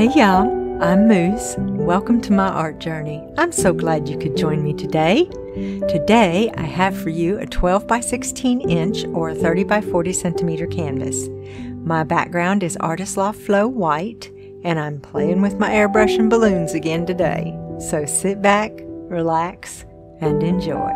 Hey y'all, I'm Moose. Welcome to my art journey. I'm so glad you could join me today. Today I have for you a 12 by 16 inch or a 30 by 40 centimeter canvas. My background is Artist Loft Flow White, and I'm playing with my airbrush and balloons again today. So sit back, relax, and enjoy.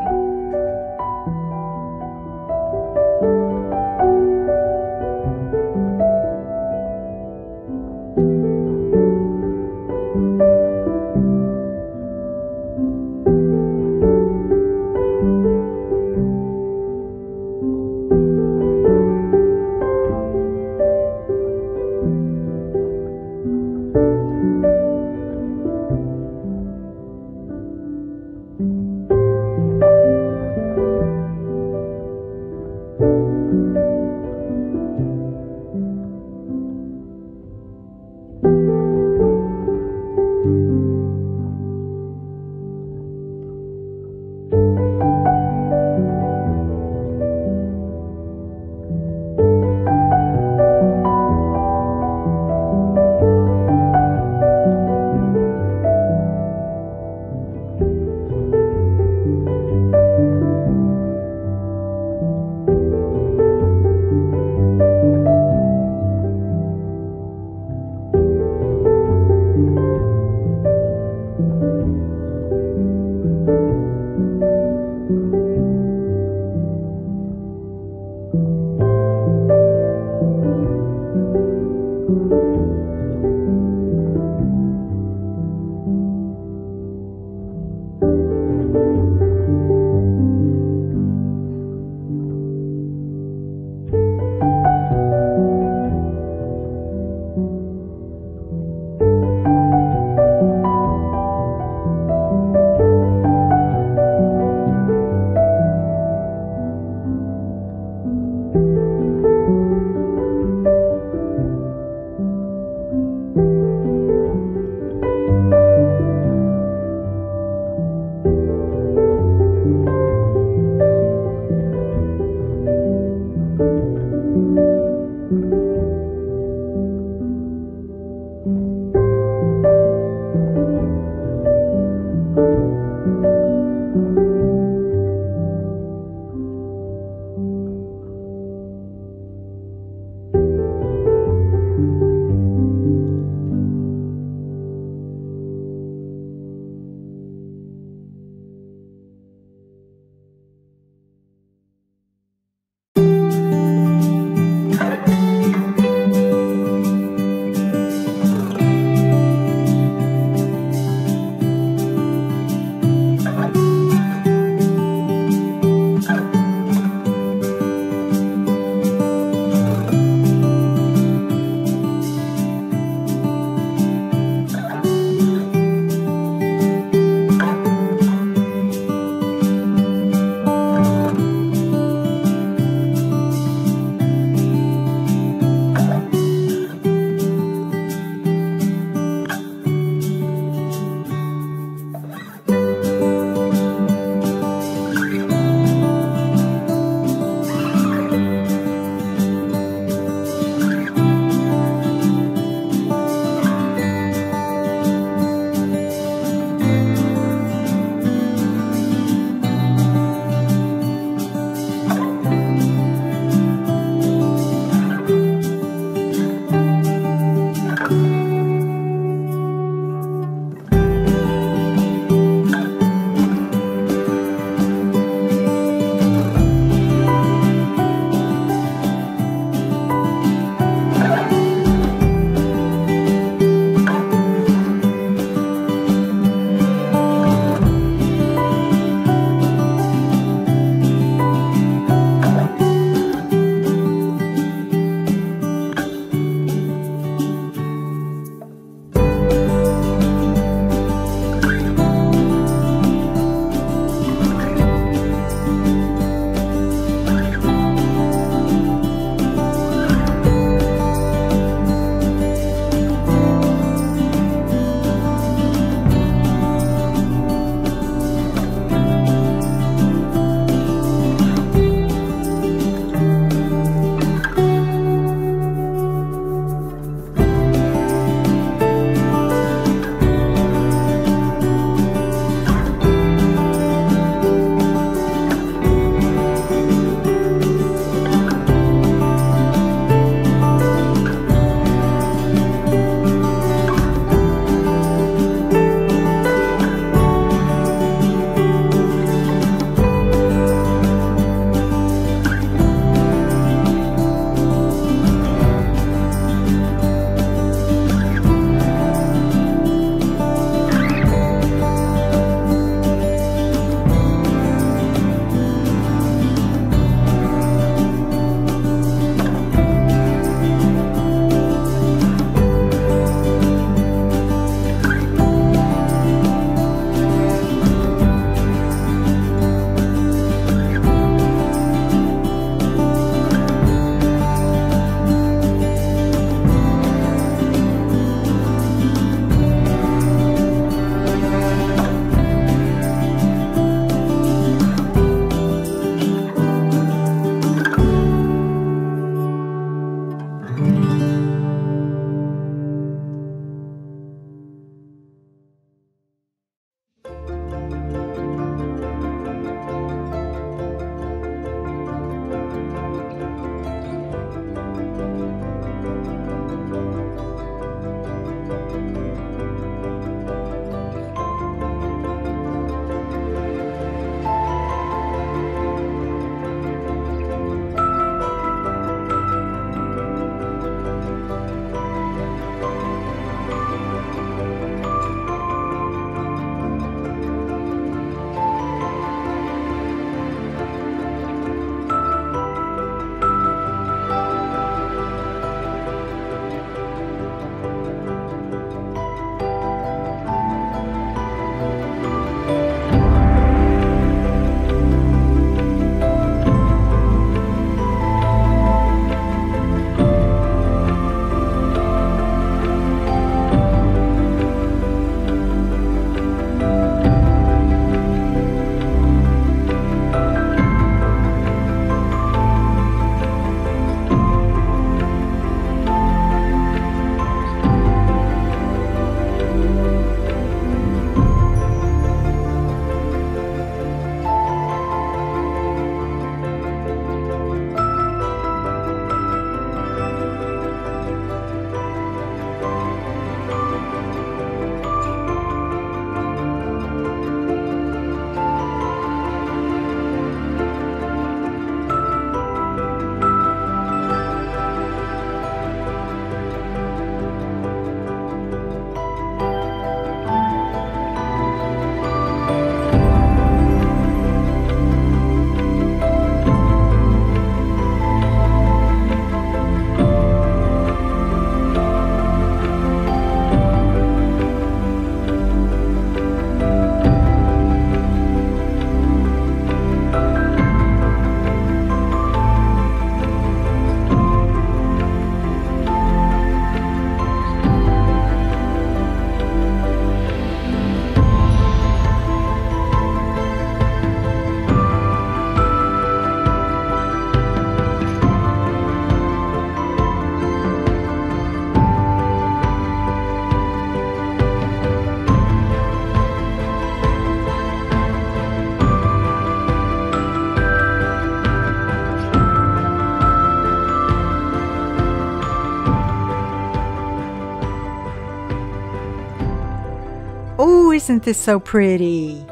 Isn't this so pretty?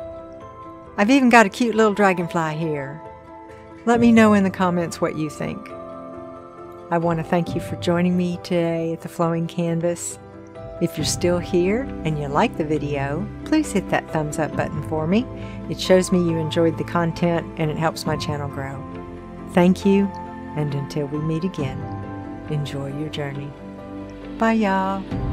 I've even got a cute little dragonfly here. Let me know in the comments what you think. I want to thank you for joining me today at the Flowing Canvas. If you're still here and you like the video, please hit that thumbs up button for me. It shows me you enjoyed the content and it helps my channel grow. Thank you, and until we meet again, enjoy your journey. Bye y'all.